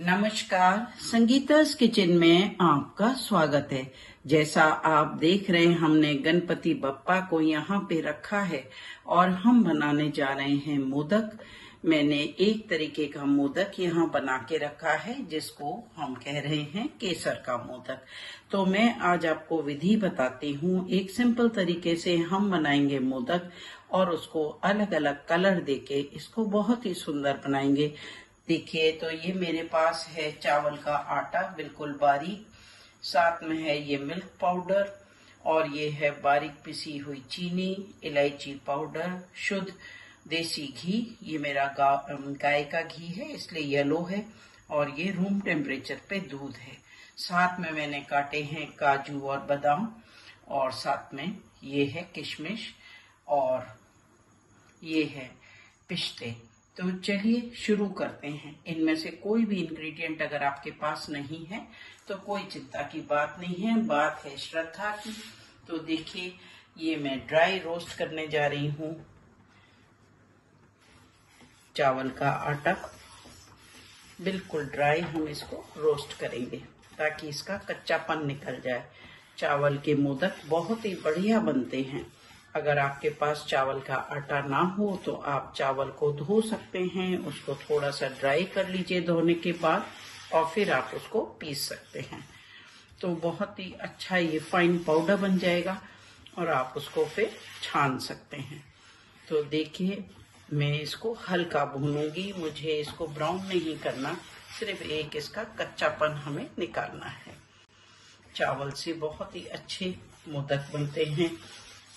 नमस्कार, संगीता's किचन में आपका स्वागत है। जैसा आप देख रहे हैं, हमने गणपति बप्पा को यहाँ पे रखा है और हम बनाने जा रहे हैं मोदक। मैंने एक तरीके का मोदक यहाँ बना के रखा है जिसको हम कह रहे हैं केसर का मोदक। तो मैं आज आपको विधि बताती हूँ। एक सिंपल तरीके से हम बनाएंगे मोदक और उसको अलग अलग कलर देके इसको बहुत ही सुंदर बनाएंगे। देखिए, तो ये मेरे पास है चावल का आटा, बिल्कुल बारीक। साथ में है ये मिल्क पाउडर और ये है बारीक पिसी हुई चीनी, इलायची पाउडर, शुद्ध देसी घी। ये मेरा गाय का घी है इसलिए येलो है। और ये रूम टेम्परेचर पे दूध है। साथ में मैंने काटे हैं काजू और बादाम और साथ में ये है किशमिश और ये है पिस्ते। तो चलिए शुरू करते हैं। इनमें से कोई भी इंग्रेडिएंट अगर आपके पास नहीं है तो कोई चिंता की बात नहीं है, बात है श्रद्धा की। तो देखिए, ये मैं ड्राई रोस्ट करने जा रही हूँ चावल का आटा। बिल्कुल ड्राई हम इसको रोस्ट करेंगे ताकि इसका कच्चापन निकल जाए। चावल के मोदक बहुत ही बढ़िया बनते हैं। अगर आपके पास चावल का आटा ना हो तो आप चावल को धो सकते हैं, उसको थोड़ा सा ड्राई कर लीजिए धोने के बाद और फिर आप उसको पीस सकते हैं। तो बहुत ही अच्छा ये फाइन पाउडर बन जाएगा और आप उसको फिर छान सकते हैं। तो देखिए, मैं इसको हल्का भूनूंगी, मुझे इसको ब्राउन नहीं करना, सिर्फ एक इसका कच्चापन हमें निकालना है। चावल से बहुत ही अच्छे मोदक बनते हैं।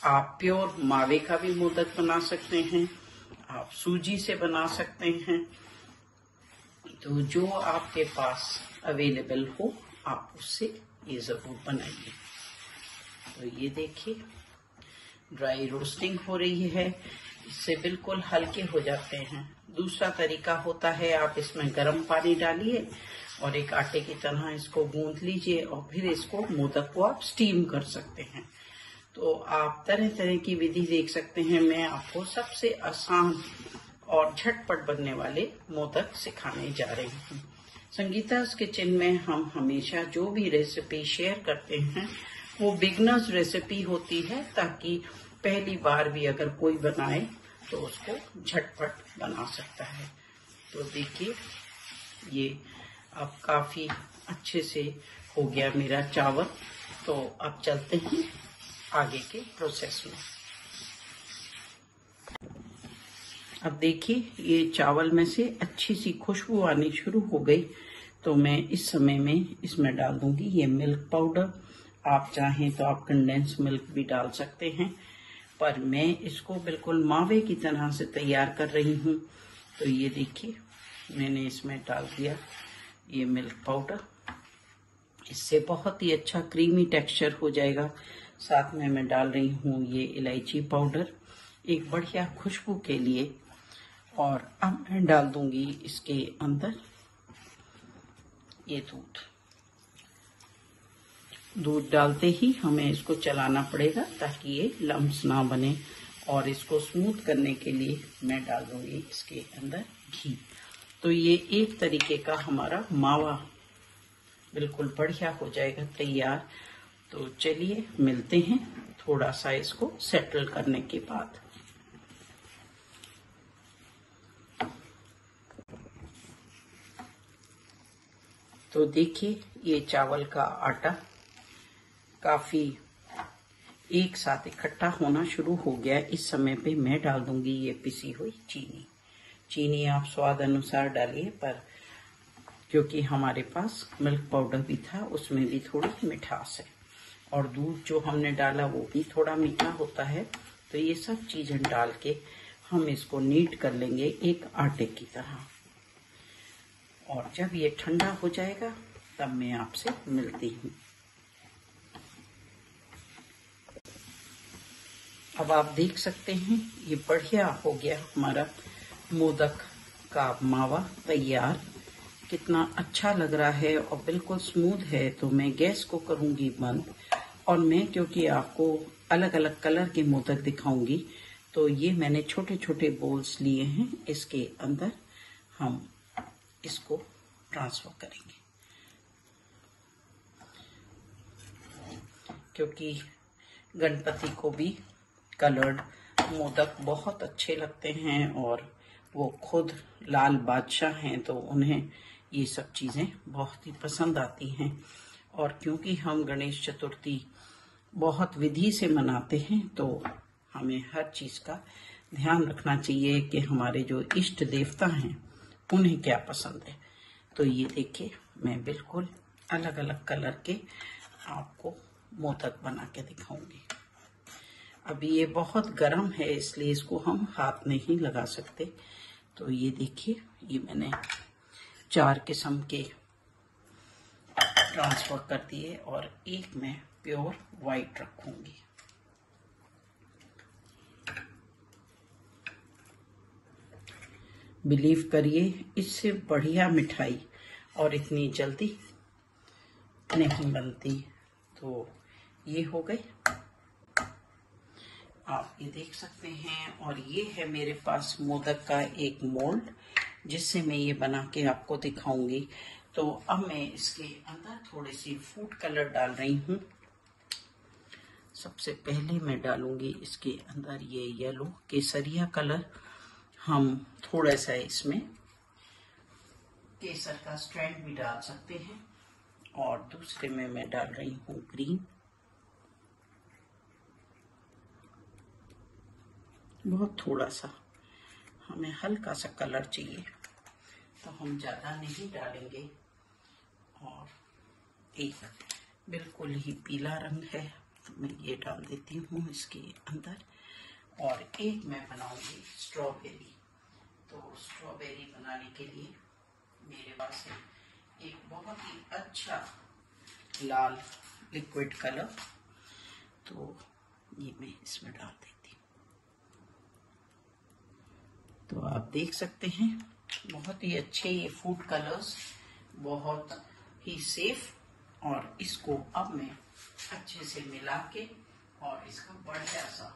आप प्योर मावे का भी मोदक बना सकते हैं, आप सूजी से बना सकते हैं। तो जो आपके पास अवेलेबल हो आप उससे ये जरूर बनाइए। तो ये देखिए ड्राई रोस्टिंग हो रही है, इससे बिल्कुल हल्के हो जाते हैं। दूसरा तरीका होता है, आप इसमें गर्म पानी डालिए और एक आटे की तरह इसको गूंथ लीजिए और फिर इसको मोदक को आप स्टीम कर सकते हैं। तो आप तरह तरह की विधि देख सकते हैं। मैं आपको सबसे आसान और झटपट बनने वाले मोदक सिखाने जा रही हूँ। संगीता's किचन में हम हमेशा जो भी रेसिपी शेयर करते हैं वो बिगनर्स रेसिपी होती है ताकि पहली बार भी अगर कोई बनाए तो उसको झटपट बना सकता है। तो देखिए, ये अब काफी अच्छे से हो गया मेरा चावल। तो अब चलते हैं आगे के प्रोसेस में। अब देखिए, ये चावल में से अच्छी सी खुशबू आनी शुरू हो गई। तो मैं इस समय में इसमें डाल दूंगी ये मिल्क पाउडर। आप चाहें तो आप कंडेंस मिल्क भी डाल सकते हैं, पर मैं इसको बिल्कुल मावे की तरह से तैयार कर रही हूँ। तो ये देखिए, मैंने इसमें डाल दिया ये मिल्क पाउडर। इससे बहुत ही अच्छा क्रीमी टेक्सचर हो जाएगा। साथ में मैं डाल रही हूँ ये इलायची पाउडर एक बढ़िया खुशबू के लिए। और अब मैं डाल दूंगी इसके अंदर ये दूध। दूध डालते ही हमें इसको चलाना पड़ेगा ताकि ये लम्स ना बने। और इसको स्मूथ करने के लिए मैं डाल दूंगी इसके अंदर घी। तो ये एक तरीके का हमारा मावा बिल्कुल बढ़िया हो जाएगा तैयार। तो चलिए मिलते हैं थोड़ा सा इसको सेटल करने के बाद। तो देखिए, ये चावल का आटा काफी एक साथ इकट्ठा होना शुरू हो गया। इस समय पे मैं डाल दूंगी ये पिसी हुई चीनी। चीनी आप स्वाद अनुसार डालिए, पर क्योंकि हमारे पास मिल्क पाउडर भी था उसमें भी थोड़ी मिठास है और दूध जो हमने डाला वो भी थोड़ा मीठा होता है। तो ये सब चीजें डाल के हम इसको नीट कर लेंगे एक आटे की तरह। और जब ये ठंडा हो जाएगा तब मैं आपसे मिलती हूँ। अब आप देख सकते हैं ये बढ़िया हो गया हमारा मोदक का मावा तैयार। कितना अच्छा लग रहा है और बिल्कुल स्मूथ है। तो मैं गैस को करूंगी बंद और मैं क्योंकि आपको अलग अलग कलर के मोदक दिखाऊंगी तो ये मैंने छोटे छोटे बोल्स लिए हैं। इसके अंदर हम इसको ट्रांसफ़र करेंगे, क्योंकि गणपति को भी कलर्ड मोदक बहुत अच्छे लगते हैं और वो खुद लाल बादशाह हैं तो उन्हें ये सब चीज़ें बहुत ही पसंद आती हैं। और क्योंकि हम गणेश चतुर्थी बहुत विधि से मनाते हैं तो हमें हर चीज़ का ध्यान रखना चाहिए कि हमारे जो इष्ट देवता हैं उन्हें क्या पसंद है। तो ये देखिए मैं बिल्कुल अलग अलग कलर के आपको मोदक बना के दिखाऊंगी। अभी ये बहुत गर्म है इसलिए इसको हम हाथ नहीं लगा सकते। तो ये देखिए ये मैंने 4 किस्म के ट्रांसफर कर दिए और एक मैं प्योर वाइट रखूंगी। बिलीव करिए इससे बढ़िया मिठाई और इतनी जल्दी नहीं बनती। तो ये हो गई, आप ये देख सकते हैं। और ये है मेरे पास मोदक का एक मोल्ड जिससे मैं ये बना के आपको दिखाऊंगी। तो अब मैं इसके अंदर थोड़े से फूड कलर डाल रही हूँ। सबसे पहले मैं डालूंगी इसके अंदर ये येलो केसरिया कलर। हम थोड़ा सा इसमें केसर का स्ट्रैंड भी डाल सकते हैं। और दूसरे में मैं डाल रही हूँ ग्रीन, बहुत थोड़ा सा, हमें हल्का सा कलर चाहिए तो हम ज़्यादा नहीं डालेंगे। और एक बिल्कुल ही पीला रंग है मैं ये डाल देती हूँ इसके अंदर। और एक मैं बनाऊंगी स्ट्रॉबेरी। तो स्ट्रॉबेरी बनाने के लिए मेरे पास है एक बहुत ही अच्छा लाल लिक्विड कलर, तो ये मैं इसमें डाल देती हूँ। तो आप देख सकते हैं बहुत ही अच्छे ये फूड कलर्स, बहुत ही सेफ। और इसको अब मैं अच्छे से मिला के और इसका बढ़िया सा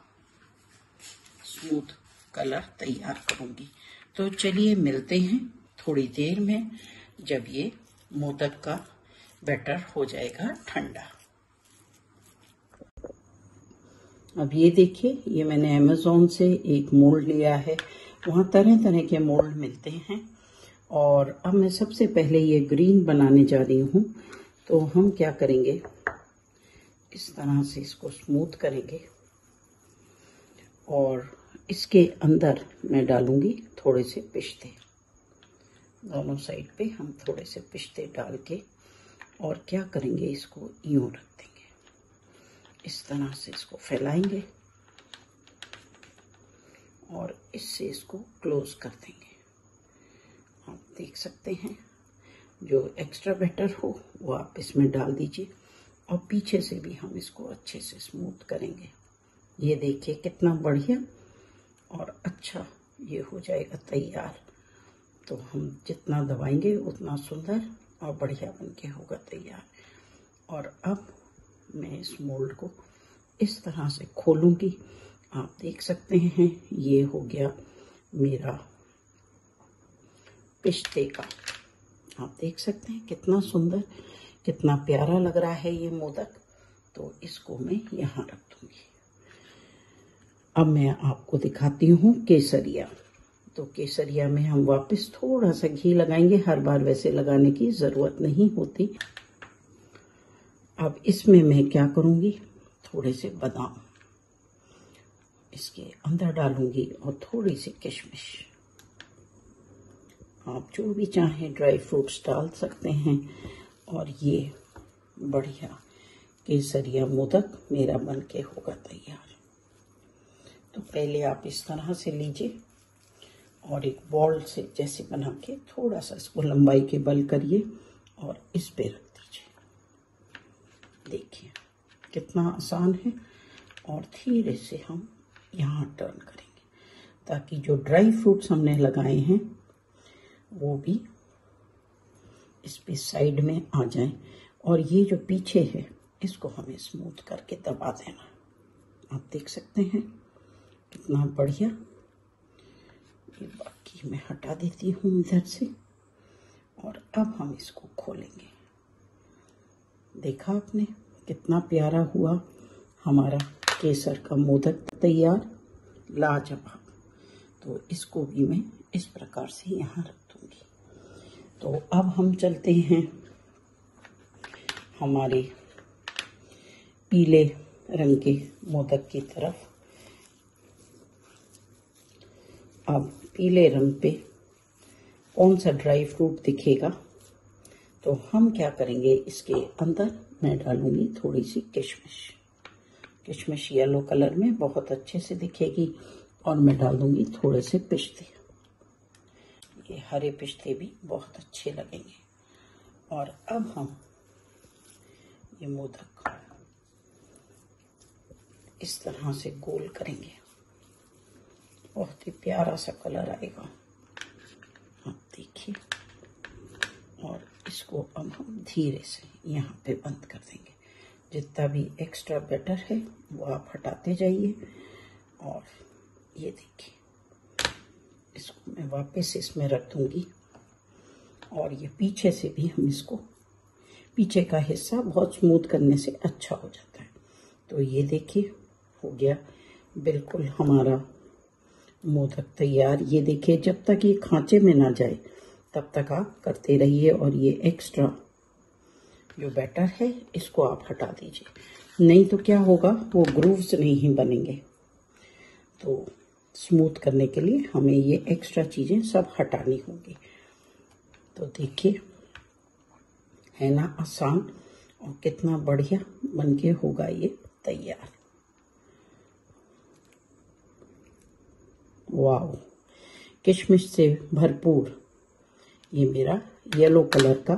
स्मूथ कलर तैयार करूंगी। तो चलिए मिलते हैं थोड़ी देर में जब ये मोदक का बैटर हो जाएगा ठंडा। अब ये देखिए ये मैंने अमेज़ॉन से एक मोल्ड लिया है, वहाँ तरह तरह के मोल्ड मिलते हैं। और अब मैं सबसे पहले ये ग्रीन बनाने जा रही हूँ। तो हम क्या करेंगे, इस तरह से इसको स्मूथ करेंगे और इसके अंदर मैं डालूँगी थोड़े से पिस्ते। दोनों साइड पे हम थोड़े से पिस्ते डाल के और क्या करेंगे, इसको यूँ रख देंगे, इस तरह से इसको फैलाएंगे और इससे इसको क्लोज कर देंगे। आप देख सकते हैं जो एक्स्ट्रा बैटर हो वो आप इसमें डाल दीजिए और पीछे से भी हम इसको अच्छे से स्मूथ करेंगे। ये देखिए कितना बढ़िया और अच्छा ये हो जाएगा तैयार। तो हम जितना दबाएंगे उतना सुंदर और बढ़िया बनके होगा तैयार। और अब मैं इस मोल्ड को इस तरह से खोलूंगी। आप देख सकते हैं ये हो गया मेरा पिस्ते का। आप देख सकते हैं कितना सुंदर कितना प्यारा लग रहा है ये मोदक। तो इसको मैं यहाँ रख दूंगी। अब मैं आपको दिखाती हूँ केसरिया। तो केसरिया में हम वापस थोड़ा सा घी लगाएंगे, हर बार वैसे लगाने की ज़रूरत नहीं होती। अब इसमें मैं क्या करूँगी, थोड़े से बादाम इसके अंदर डालूंगी और थोड़ी सी किशमिश। आप जो भी चाहें ड्राई फ्रूट्स डाल सकते हैं। और ये बढ़िया केसरिया मोदक मेरा बनके होगा तैयार। तो पहले आप इस तरह से लीजिए और एक बॉल से जैसे बना के थोड़ा सा इसको लंबाई के बल करिए और इस पे रख दीजिए। देखिए कितना आसान है। और धीरे से हम यहाँ टर्न करेंगे ताकि जो ड्राई फ्रूट्स हमने लगाए हैं वो भी इस पे साइड में आ जाएं। और ये जो पीछे है इसको हमें स्मूथ करके दबा देना। आप देख सकते हैं कितना बढ़िया। ये बाकी मैं हटा देती हूँ इधर से और अब हम इसको खोलेंगे। देखा आपने कितना प्यारा हुआ हमारा केसर का मोदक तैयार, लाजवाब। तो इसको भी मैं इस प्रकार से यहाँ रख दूँगी। तो अब हम चलते हैं हमारे पीले रंग के मोदक की तरफ। अब पीले रंग पे कौन सा ड्राई फ्रूट दिखेगा, तो हम क्या करेंगे, इसके अंदर मैं डालूंगी थोड़ी सी किशमिश। किशमिश येलो कलर में बहुत अच्छे से दिखेगी। और मैं डाल दूंगी थोड़े से पिस्ते, ये हरे पिस्ते भी बहुत अच्छे लगेंगे। और अब हम ये मोदक इस तरह से गोल करेंगे, बहुत ही प्यारा सा कलर आएगा, आप देखिए। और इसको अब हम धीरे से यहाँ पे बंद कर देंगे। जितना भी एक्स्ट्रा बैटर है वो आप हटाते जाइए। और ये देखिए, इसको मैं वापस इसमें रख दूँगी। और ये पीछे से भी हम इसको, पीछे का हिस्सा बहुत स्मूथ करने से अच्छा हो जाता है। तो ये देखिए हो गया बिल्कुल हमारा मोदक तैयार। ये देखिए, जब तक ये खांचे में ना जाए तब तक आप करते रहिए। और ये एक्स्ट्रा जो बैटर है इसको आप हटा दीजिए, नहीं तो क्या होगा, वो ग्रूव्स नहीं बनेंगे। तो स्मूथ करने के लिए हमें ये एक्स्ट्रा चीज़ें सब हटानी होंगी। तो देखिए, है ना आसान, और कितना बढ़िया बनके होगा ये तैयार। वाह, किशमिश से भरपूर ये मेरा येलो कलर का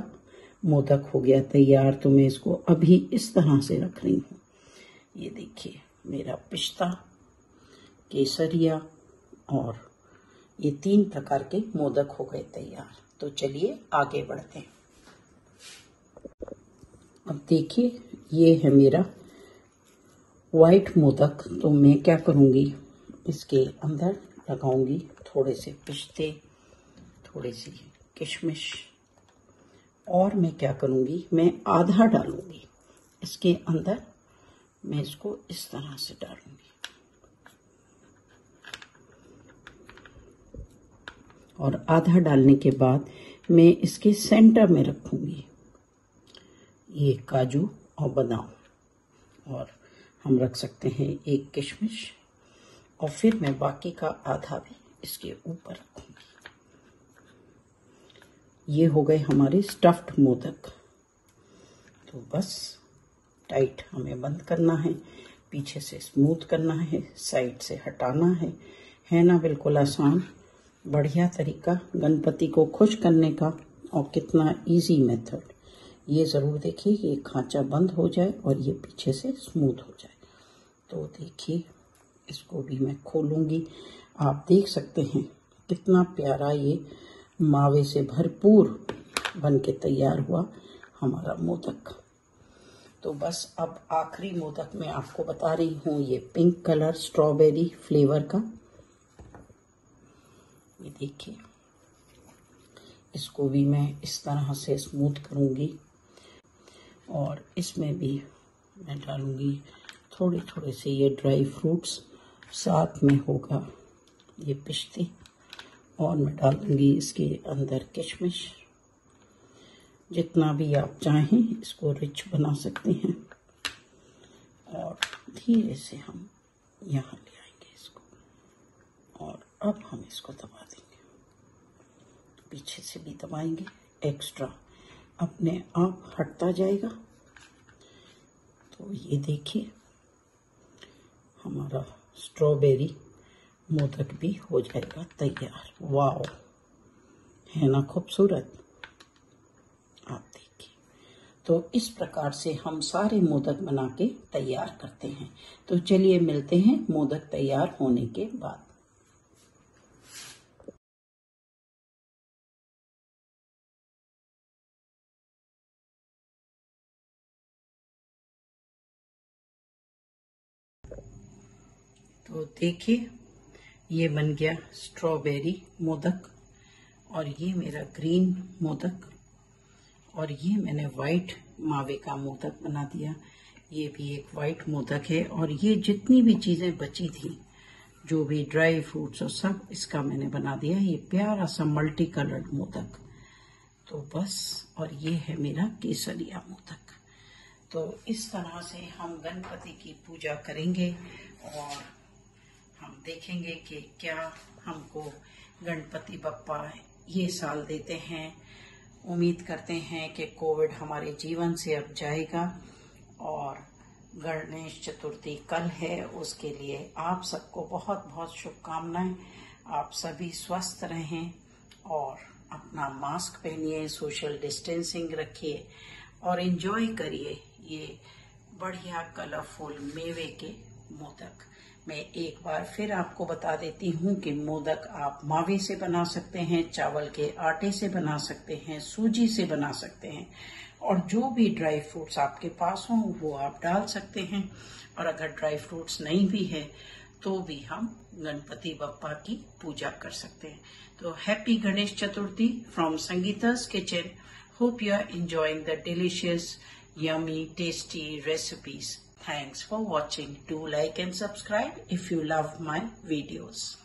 मोदक हो गया तैयार। तो मैं इसको अभी इस तरह से रख रही हूँ। ये देखिए, मेरा पिस्ता, केसरिया और ये 3 प्रकार के मोदक हो गए तैयार। तो चलिए आगे बढ़ते हैं। अब देखिए, ये है मेरा वाइट मोदक। तो मैं क्या करूँगी, इसके अंदर लगाऊंगी थोड़े से पिस्ते, थोड़े सी किशमिश। और मैं क्या करूँगी, मैं आधा डालूंगी इसके अंदर। मैं इसको इस तरह से डालूंगी और आधा डालने के बाद मैं इसके सेंटर में रखूंगी ये काजू और बादाम, और हम रख सकते हैं एक किशमिश। और फिर मैं बाकी का आधा भी इसके ऊपर रखूंगी। ये हो गए हमारे स्टफ्ड मोदक। तो बस टाइट हमें बंद करना है, पीछे से स्मूथ करना है, साइड से हटाना है ना। बिल्कुल आसान, बढ़िया तरीका गणपति को खुश करने का। और कितना इजी मेथड। ये ज़रूर देखिए कि खांचा बंद हो जाए और ये पीछे से स्मूथ हो जाए। तो देखिए, इसको भी मैं खोलूंगी। आप देख सकते हैं कितना प्यारा ये मावे से भरपूर बनके तैयार हुआ हमारा मोदक। तो बस अब आखिरी मोदक मैं आपको बता रही हूँ, ये पिंक कलर स्ट्रॉबेरी फ्लेवर का। ये देखिए, इसको भी मैं इस तरह से स्मूथ करूँगी। और इसमें भी मैं डालूँगी थोड़े थोड़े से ये ड्राई फ्रूट्स, साथ में होगा ये पिस्ते। और मैं डाल दूँगी इसके अंदर किशमिश। जितना भी आप चाहें इसको रिच बना सकते हैं। और धीरे से हम यहाँ ले आएंगे इसको। और अब हम इसको दबा देंगे, पीछे से भी दबाएंगे। एक्स्ट्रा अपने आप हटता जाएगा। तो ये देखिए, हमारा स्ट्रॉबेरी मोदक भी हो जाएगा तैयार। वाओ, है ना खूबसूरत, आप देखिए। तो इस प्रकार से हम सारे मोदक बना के तैयार करते हैं। तो चलिए मिलते हैं मोदक तैयार होने के बाद। तो देखिए, ये बन गया स्ट्रॉबेरी मोदक और ये मेरा ग्रीन मोदक। और ये मैंने वाइट मावे का मोदक बना दिया। ये भी एक वाइट मोदक है। और ये जितनी भी चीज़ें बची थी, जो भी ड्राई फ्रूट्स और सब, इसका मैंने बना दिया ये प्यारा सा मल्टी कलर्ड मोदक। तो बस, और ये है मेरा केसरिया मोदक। तो इस तरह से हम गणपति की पूजा करेंगे और हम देखेंगे कि क्या हमको गणपति बप्पा ये साल देते हैं। उम्मीद करते हैं कि कोविड हमारे जीवन से अब जाएगा। और गणेश चतुर्थी कल है, उसके लिए आप सबको बहुत बहुत शुभकामनाएं। आप सभी स्वस्थ रहें और अपना मास्क पहनिए, सोशल डिस्टेंसिंग रखिए और एंजॉय करिए ये बढ़िया कलरफुल मेवे के मोदक। मैं एक बार फिर आपको बता देती हूँ कि मोदक आप मावे से बना सकते हैं, चावल के आटे से बना सकते हैं, सूजी से बना सकते हैं और जो भी ड्राई फ्रूट्स आपके पास हों वो आप डाल सकते हैं। और अगर ड्राई फ्रूट्स नहीं भी है तो भी हम गणपति बप्पा की पूजा कर सकते हैं। तो happy Ganesh Chaturthi from संगीता's kitchen. Hope you are enjoying the delicious, yummy, tasty recipes. Thanks for watching. Do like and subscribe if you love my videos.